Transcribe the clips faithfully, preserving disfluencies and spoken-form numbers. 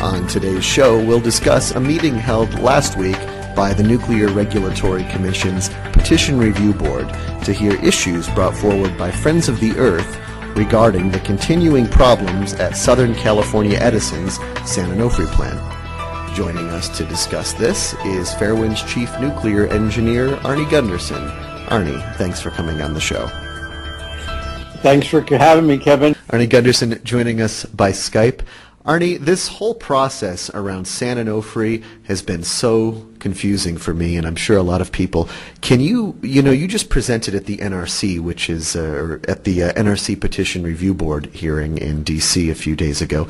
On today's show, we'll discuss a meeting held last week by the Nuclear Regulatory Commission's Petition Review Board to hear issues brought forward by Friends of the Earth regarding the continuing problems at Southern California Edison's San Onofre plant. Joining us to discuss this is Fairewinds Chief Nuclear Engineer Arnie Gundersen. Arnie, thanks for coming on the show. Thanks for having me, Kevin. Arnie Gundersen joining us by Skype. Arnie, this whole process around San Onofre has been so confusing for me, and I'm sure a lot of people. Can you, you know, you just presented at the N R C, which is uh, at the uh, N R C Petition Review Board hearing in D C a few days ago,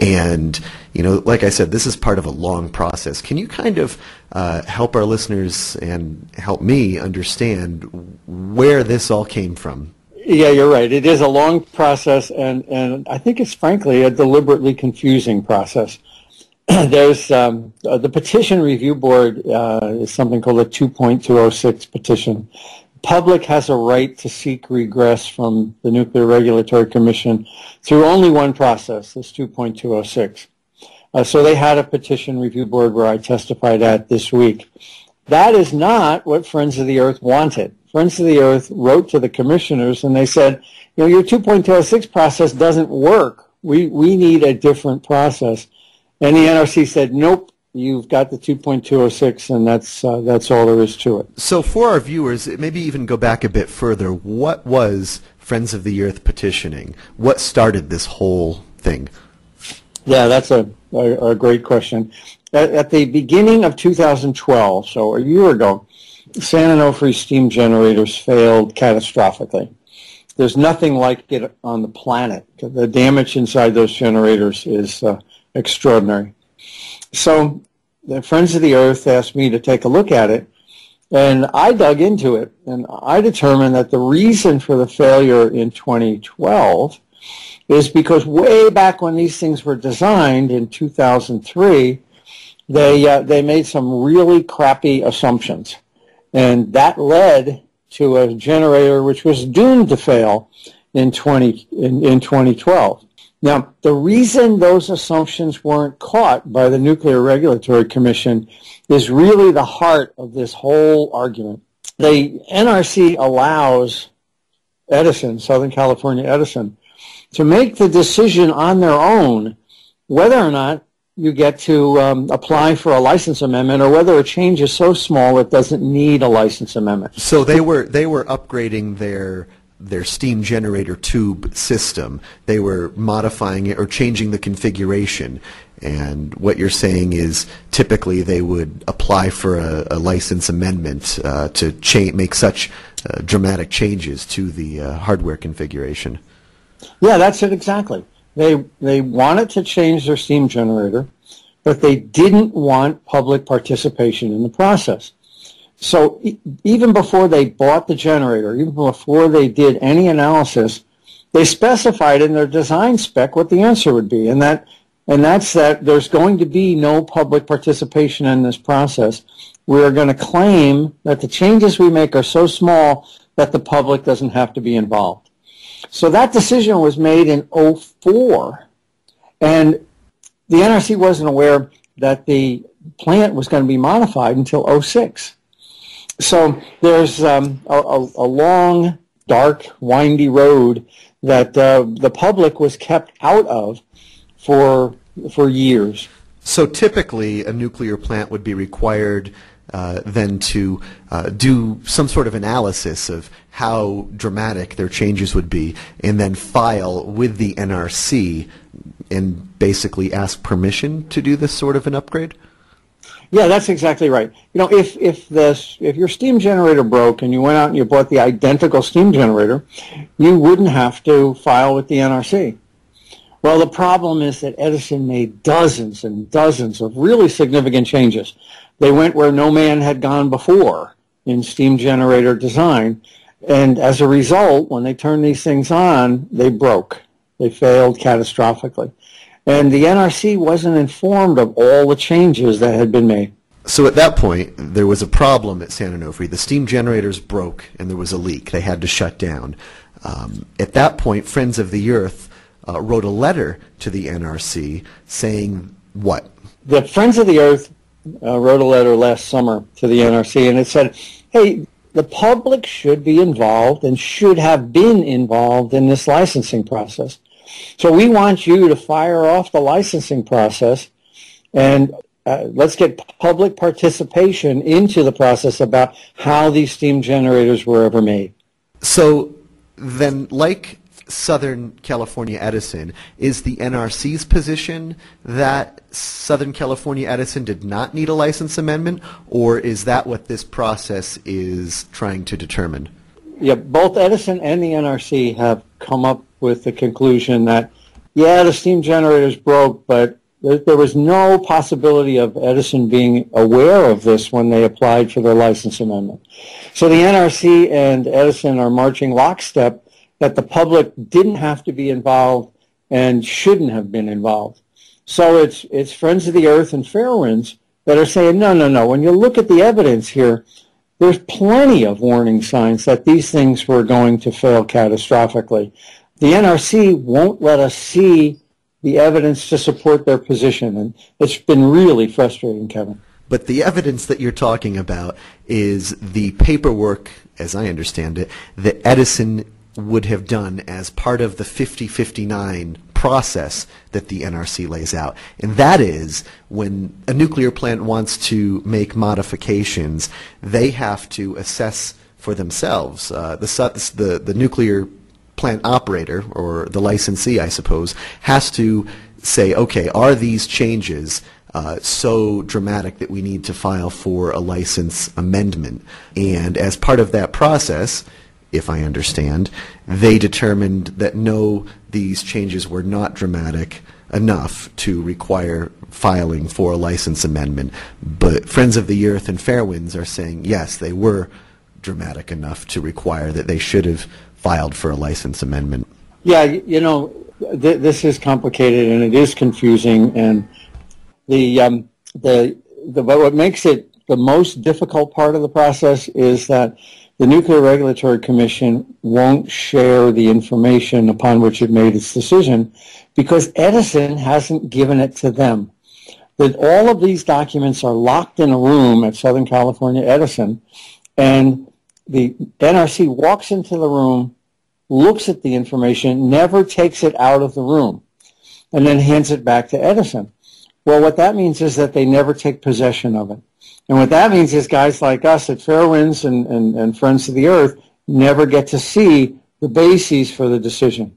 and, you know, like I said, this is part of a long process. Can you kind of uh, help our listeners and help me understand where this all came from? Yeah, you're right. It is a long process, and, and I think it's frankly a deliberately confusing process. There's um, uh, the Petition Review Board uh, is something called a two point two oh six petition. Public has a right to seek redress from the Nuclear Regulatory Commission through only one process, this two point two oh six. Uh, so they had a Petition Review Board where I testified at this week. That is not what Friends of the Earth wanted. Friends of the Earth wrote to the commissioners and they said, you know, your two point two oh six process doesn't work. We, we need a different process. And the N R C said, nope, you've got the two point two oh six, and that's, uh, that's all there is to it. So for our viewers, maybe even go back a bit further. What was Friends of the Earth petitioning? What started this whole thing? Yeah, that's a, a, a great question. At, at the beginning of two thousand twelve, so a year ago, San Onofre steam generators failed catastrophically. There's nothing like it on the planet. The damage inside those generators is uh, extraordinary. So the Friends of the Earth asked me to take a look at it, and I dug into it, and I determined that the reason for the failure in twenty twelve is because way back when these things were designed in two thousand three, they, uh, they made some really crappy assumptions. And that led to a generator which was doomed to fail in twenty in, in twenty twelve. Now, the reason those assumptions weren't caught by the Nuclear Regulatory Commission is really the heart of this whole argument. The N R C allows Edison, Southern California Edison, to make the decision on their own whether or not you get to um, apply for a license amendment, or whether a change is so small it doesn't need a license amendment. So they were they were upgrading their their steam generator tube system. They were modifying it or changing the configuration. And what you're saying is typically they would apply for a, a license amendment uh, to cha- make such uh, dramatic changes to the uh, hardware configuration. Yeah, that's it exactly. They, they wanted to change their steam generator, but they didn't want public participation in the process. So e- even before they bought the generator, even before they did any analysis, they specified in their design spec what the answer would be, and that, and that's that there's going to be no public participation in this process. We're going to claim that the changes we make are so small that the public doesn't have to be involved. So that decision was made in oh four, and the N R C wasn't aware that the plant was going to be modified until oh six. So there's um, a, a long, dark, windy road that uh, the public was kept out of for, for years. So typically a nuclear plant would be required Uh, then to uh, do some sort of analysis of how dramatic their changes would be, and then file with the N R C and basically ask permission to do this sort of an upgrade? Yeah, that's exactly right. You know, if if this if your steam generator broke and you went out and you bought the identical steam generator, you wouldn't have to file with the N R C. Well, the problem is that Edison made dozens and dozens of really significant changes. They went where no man had gone before in steam generator design, and as a result, when they turned these things on, they broke. They failed catastrophically. And the N R C wasn't informed of all the changes that had been made. So at that point, there was a problem at San Onofre. The steam generators broke, and there was a leak. They had to shut down. Um, at that point, Friends of the Earth Uh, wrote a letter to the N R C saying what? The Friends of the Earth uh, wrote a letter last summer to the N R C, and it said, hey, the public should be involved and should have been involved in this licensing process. So we want you to fire off the licensing process and uh, let's get public participation into the process about how these steam generators were ever made. So then, like Southern California Edison, is the N R C's position that Southern California Edison did not need a license amendment, or is that what this process is trying to determine? Yeah, both Edison and the N R C have come up with the conclusion that, yeah, the steam generators broke, but there, there was no possibility of Edison being aware of this when they applied for their license amendment. So the N R C and Edison are marching lockstep that the public didn't have to be involved and shouldn't have been involved. So it's, it's Friends of the Earth and Fairewinds that are saying, no, no, no, when you look at the evidence here, there's plenty of warning signs that these things were going to fail catastrophically. The N R C won't let us see the evidence to support their position, and it's been really frustrating, Kevin. But the evidence that you're talking about is the paperwork, as I understand it, that Edison would have done as part of the fifty fifty-nine process that the N R C lays out. And that is, when a nuclear plant wants to make modifications, they have to assess for themselves. Uh, the, the, the nuclear plant operator, or the licensee, I suppose, has to say, okay, are these changes Uh, so dramatic that we need to file for a license amendment? And as part of that process, if I understand, they determined that no, these changes were not dramatic enough to require filing for a license amendment. But Friends of the Earth and Fairewinds are saying, yes, they were dramatic enough to require that they should have filed for a license amendment. Yeah, you know, th this is complicated and it is confusing, and the, um, the, the, but what makes it the most difficult part of the process is that the Nuclear Regulatory Commission won't share the information upon which it made its decision because Edison hasn't given it to them. That all of these documents are locked in a room at Southern California Edison, and the N R C walks into the room, looks at the information, never takes it out of the room, and then hands it back to Edison. Well, what that means is that they never take possession of it. And what that means is guys like us at Fairewinds and, and, and Friends of the Earth never get to see the bases for the decision.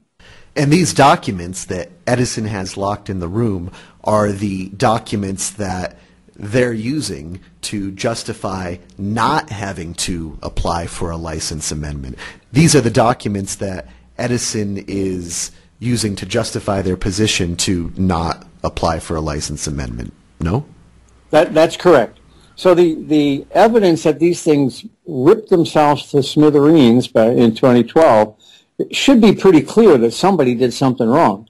And these documents that Edison has locked in the room are the documents that they're using to justify not having to apply for a license amendment. These are the documents that Edison is using to justify their position to not apply for a license amendment, no? That, that's correct. So the, the evidence that these things ripped themselves to smithereens by, in twenty twelve, it should be pretty clear that somebody did something wrong.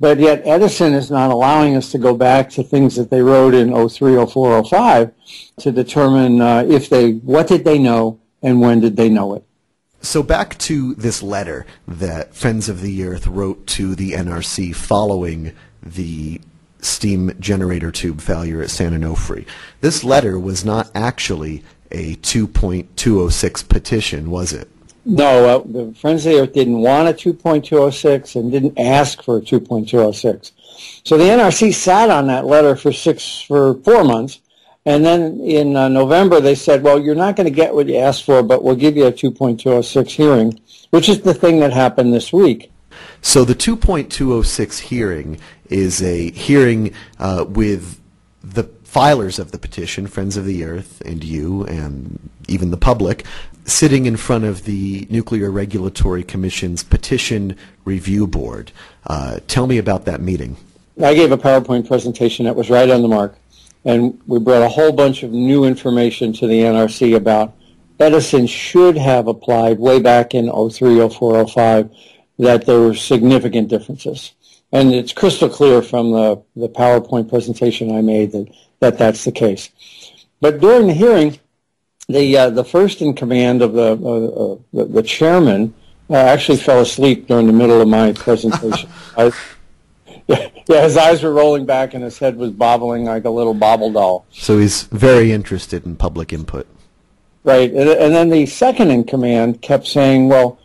But yet Edison is not allowing us to go back to things that they wrote in oh three, oh four, oh five to determine uh, if they, what did they know and when did they know it. So back to this letter that Friends of the Earth wrote to the N R C following the steam generator tube failure at San Onofre. This letter was not actually a two point two oh six petition, was it? No, uh, the Friends of the Earth didn't want a two point two oh six and didn't ask for a two point two oh six. So the N R C sat on that letter for six, for four months, and then in uh, November they said, well, you're not going to get what you asked for, but we'll give you a two point two oh six hearing, which is the thing that happened this week. So the two point two oh six hearing is a hearing uh, with the filers of the petition, Friends of the Earth and you and even the public, sitting in front of the Nuclear Regulatory Commission's Petition Review Board. Uh, tell me about that meeting. I gave a PowerPoint presentation that was right on the mark, and we brought a whole bunch of new information to the N R C about Edison should have applied way back in oh three, oh four, oh five, that there were significant differences. And it's crystal clear from the, the PowerPoint presentation I made that, that that's the case. But during the hearing, the, uh, the first-in-command of the, uh, uh, the, the chairman uh, actually fell asleep during the middle of my presentation. I, Yeah, yeah, his eyes were rolling back and his head was bobbling like a little bobble doll. So he's very interested in public input. Right, and, and then the second in command kept saying, well,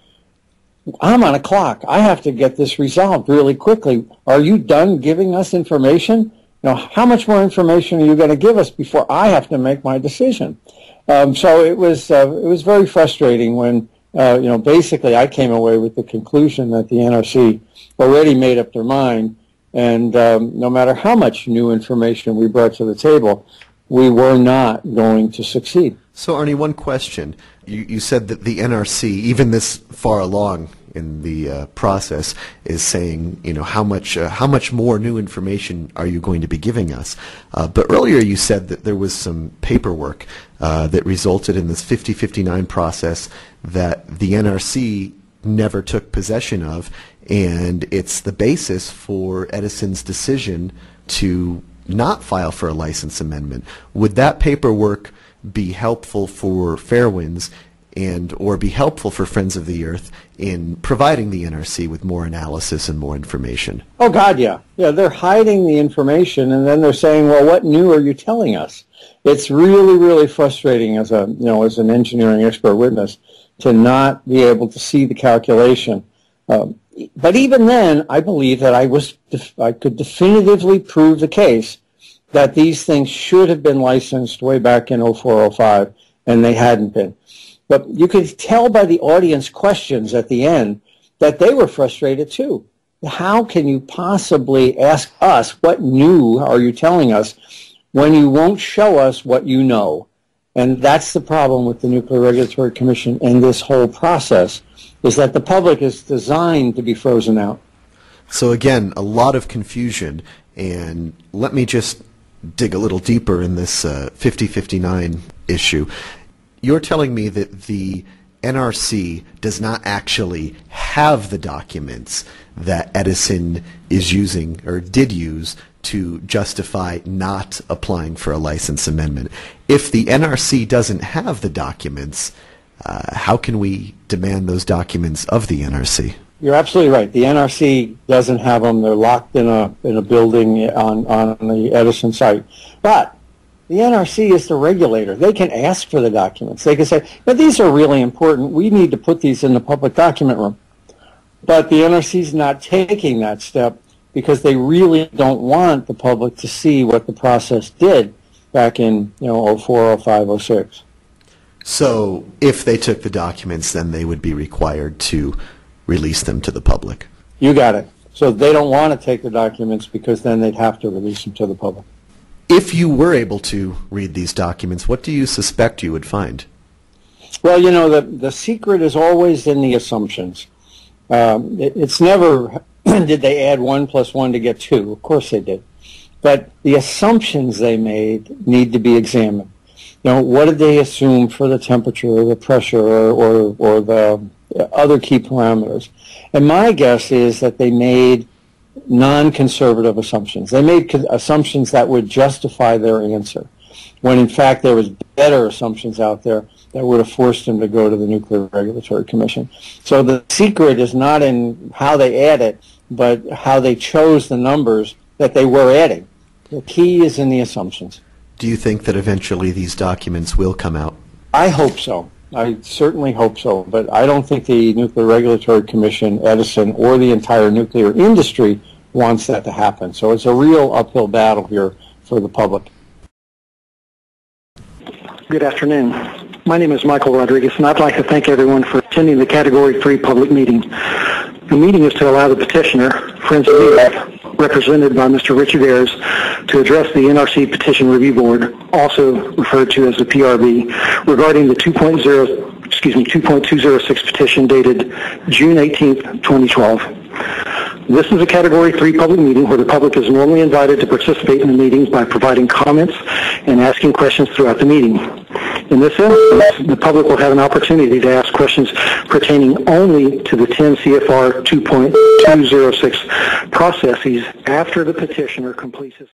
I'm on a clock. I have to get this resolved really quickly. Are you done giving us information? Now, how much more information are you going to give us before I have to make my decision? Um, so it was uh, it was very frustrating when, uh, you know, basically I came away with the conclusion that the N R C already made up their mind, and um, no matter how much new information we brought to the table, we were not going to succeed. So, Arnie, one question. You, you said that the N R C, even this far along in the uh, process, is saying, you know, how much uh, how much more new information are you going to be giving us? Uh, but earlier you said that there was some paperwork uh, that resulted in this fifty fifty-nine process that the N R C never took possession of, and it's the basis for Edison's decision to not file for a license amendment. Would that paperwork be helpful for Fairewinds and or be helpful for Friends of the Earth in providing the N R C with more analysis and more information? Oh, God, yeah. Yeah, they're hiding the information, and then they're saying, well, what new are you telling us? It's really, really frustrating as a, you know, as an engineering expert witness to not be able to see the calculation. Um, but even then, I believe that I, was def I could definitively prove the case that these things should have been licensed way back in oh four oh five, and they hadn't been. But you could tell by the audience questions at the end that they were frustrated too. How can you possibly ask us, what new are you telling us, when you won't show us what you know? And that's the problem with the Nuclear Regulatory Commission and this whole process, is that the public is designed to be frozen out. So again, a lot of confusion. And let me just dig a little deeper in this uh, fifty fifty-nine issue. You're telling me that the N R C does not actually have the documents that Edison is using or did use to justify not applying for a license amendment. If the N R C doesn't have the documents, uh, how can we demand those documents of the N R C? You're absolutely right. The N R C doesn't have them. They're locked in a, in a building on, on the Edison site. But the N R C is the regulator. They can ask for the documents. They can say, well, these are really important. We need to put these in the public document room. But the N R C is not taking that step because they really don't want the public to see what the process did back in, you know, oh four, oh five, oh six. So if they took the documents, then they would be required to release them to the public. You got it. So they don't want to take the documents because then they'd have to release them to the public. If you were able to read these documents, what do you suspect you would find? Well, you know, the, the secret is always in the assumptions. Um, it, it's never, did they add one plus one to get two? Of course they did. But the assumptions they made need to be examined. You know, what did they assume for the temperature or the pressure or, or, or the other key parameters? And my guess is that they made non-conservative assumptions. They made assumptions that would justify their answer, when in fact there was better assumptions out there that would have forced them to go to the Nuclear Regulatory Commission. So the secret is not in how they add it, but how they chose the numbers that they were adding. The key is in the assumptions. Do you think that eventually these documents will come out? I hope so. I certainly hope so, but I don't think the Nuclear Regulatory Commission, Edison, or the entire nuclear industry wants that to happen. So it's a real uphill battle here for the public. Good afternoon. My name is Michael Rodriguez, and I'd like to thank everyone for attending the Category three public meeting. The meeting is to allow the petitioner, Friends of the Earth, represented by Mister Richard Ayres, to address the N R C Petition Review Board, also referred to as the P R B, regarding the two point oh, excuse me, two point two oh six petition dated June eighteenth, twenty twelve. This is a Category three public meeting where the public is normally invited to participate in the meetings by providing comments and asking questions throughout the meeting. In this instance, the public will have an opportunity to ask questions pertaining only to the ten C F R two point two oh six processes after the petitioner completes his